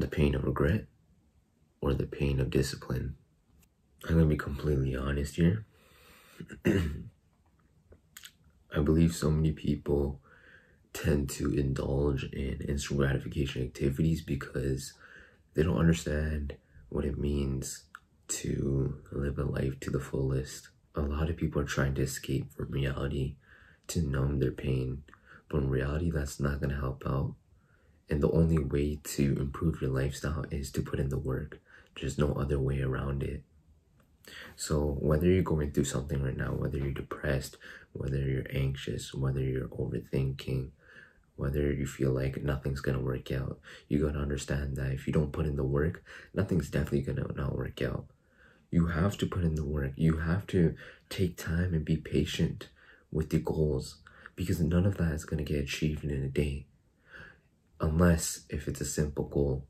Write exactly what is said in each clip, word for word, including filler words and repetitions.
the pain of regret or the pain of discipline? I'm going to be completely honest here. I believe so many people tend to indulge in instant gratification activities because they don't understand what it means to live a life to the fullest. A lot of people are trying to escape from reality to numb their pain, but in reality, that's not going to help out. And the only way to improve your lifestyle is to put in the work. There's no other way around it. So whether you're going through something right now, whether you're depressed, whether you're anxious, whether you're overthinking, whether you feel like nothing's going to work out, you got to understand that if you don't put in the work, nothing's definitely going to not work out. You have to put in the work. You have to take time and be patient with the goals, because none of that is going to get achieved in a day. Unless if it's a simple goal.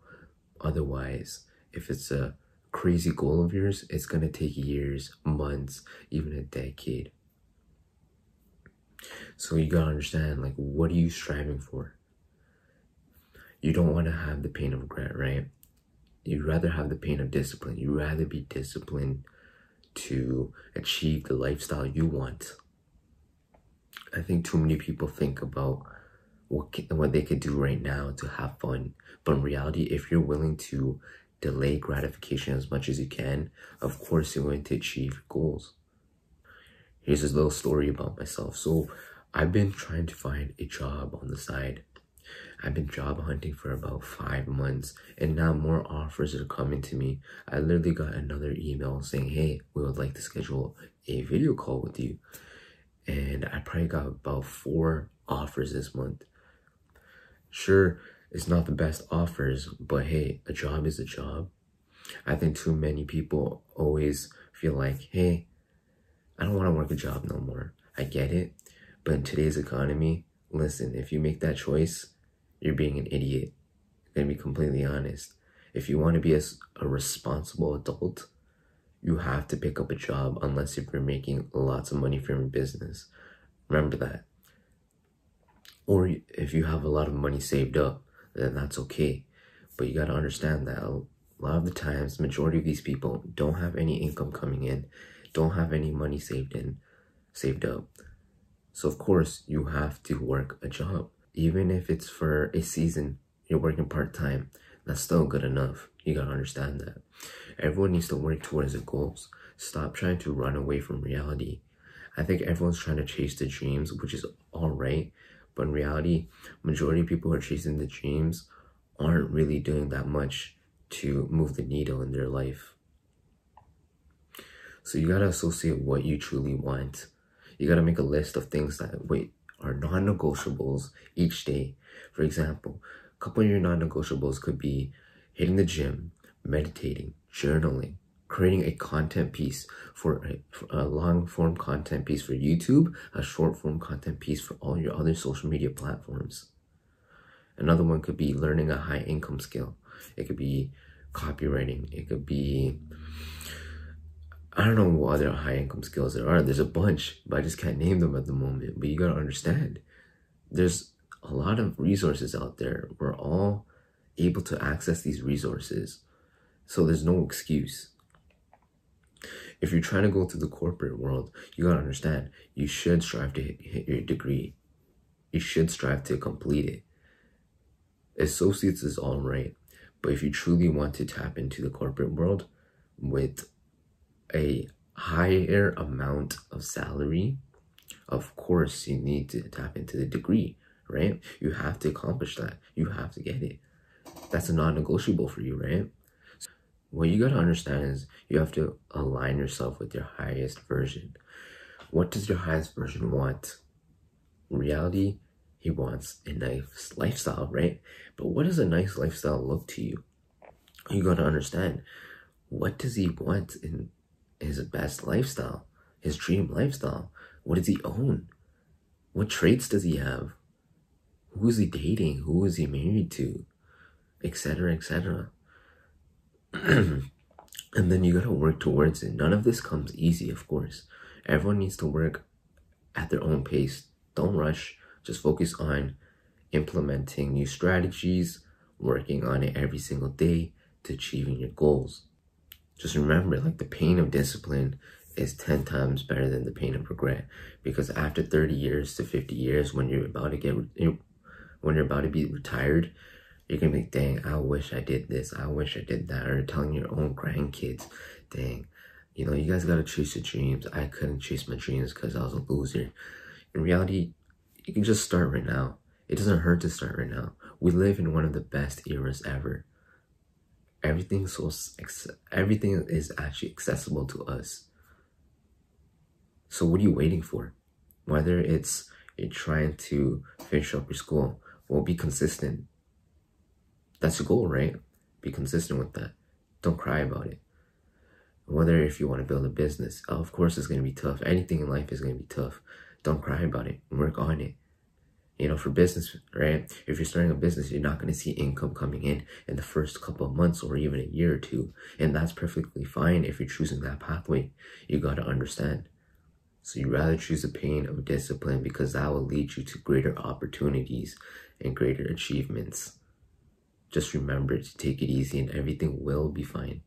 Otherwise, if it's a crazy goal of yours, it's going to take years, months, even a decade. So you got to understand, like, what are you striving for? You don't want to have the pain of regret, right? You'd rather have the pain of discipline. You'd rather be disciplined to achieve the lifestyle you want. I think too many people think about what can, what they could do right now to have fun. But in reality, if you're willing to delay gratification as much as you can, of course you're going to achieve your goals. Here's a little story about myself. So I've been trying to find a job on the side. I've been job hunting for about five months and now more offers are coming to me. I literally got another email saying, hey, we would like to schedule a video call with you. And I probably got about four offers this month. Sure, it's not the best offers, but hey, a job is a job. I think too many people always feel like, hey, I don't want to work a job no more. I get it, but in today's economy, listen, if you make that choice, you're being an idiot. I'm going to be completely honest. If you want to be a, a responsible adult, you have to pick up a job unless if you're making lots of money from your business. Remember that. Or if you have a lot of money saved up, then that's okay. But you got to understand that a lot of the times, majority of these people don't have any income coming in, don't have any money saved in, saved up. So of course, you have to work a job. Even if it's for a season, you're working part-time, that's still good enough. You gotta understand that. Everyone needs to work towards their goals. Stop trying to run away from reality. I think everyone's trying to chase the dreams, which is all right. But in reality, majority of people who are chasing the dreams aren't really doing that much to move the needle in their life. So you gotta associate what you truly want. You gotta make a list of things that wait are non-negotiables each day. For example, a couple of your non-negotiables could be hitting the gym, meditating, journaling, creating a content piece for a, for a long-form content piece for YouTube, a short-form content piece for all your other social media platforms. Another one could be learning a high-income skill. It could be copywriting. It could be... I don't know what other high-income skills there are. There's a bunch, but I just can't name them at the moment. But you gotta understand, there's a lot of resources out there. We're all able to access these resources. So there's no excuse. If you're trying to go through the corporate world, you gotta understand, you should strive to hit, hit your degree. You should strive to complete it. Associates is all right. But if you truly want to tap into the corporate world with a higher amount of salary, of course you need to tap into the degree, right? You have to accomplish that. You have to get it. That's a non-negotiable for you, right? So what you got to understand is you have to align yourself with your highest version. What does your highest version want? In reality, he wants a nice lifestyle, right? But what does a nice lifestyle look to you? You got to understand, what does he want in his best lifestyle, his dream lifestyle? What does he own? What traits does he have? Who is he dating? Who is he married to? Etc, et cetera And then you gotta work towards it. None of this comes easy, of course. Everyone needs to work at their own pace. Don't rush. Just focus on implementing new strategies, working on it every single day to achieving your goals. Just remember, like, the pain of discipline is ten times better than the pain of regret, because after thirty years to fifty years, when you're about to get when you're about to be retired, you're gonna be like, dang, I wish I did this, I wish I did that. Or telling your own grandkids, dang, you know, you guys gotta chase your dreams. I couldn't chase my dreams because I was a loser. In reality, you can just start right now. It doesn't hurt to start right now. We live in one of the best eras ever. Everything so everything is actually accessible to us. So what are you waiting for? Whether it's you're trying to finish up your school, well, be consistent. That's the goal, right? Be consistent with that. Don't cry about it. Whether if you want to build a business, oh, of course it's going to be tough. Anything in life is going to be tough. Don't cry about it. Work on it. You know, for business, right? If you're starting a business, you're not going to see income coming in in the first couple of months or even a year or two. And that's perfectly fine if you're choosing that pathway. You got to understand. So you'd rather choose the pain of discipline, because that will lead you to greater opportunities and greater achievements. Just remember to take it easy and everything will be fine.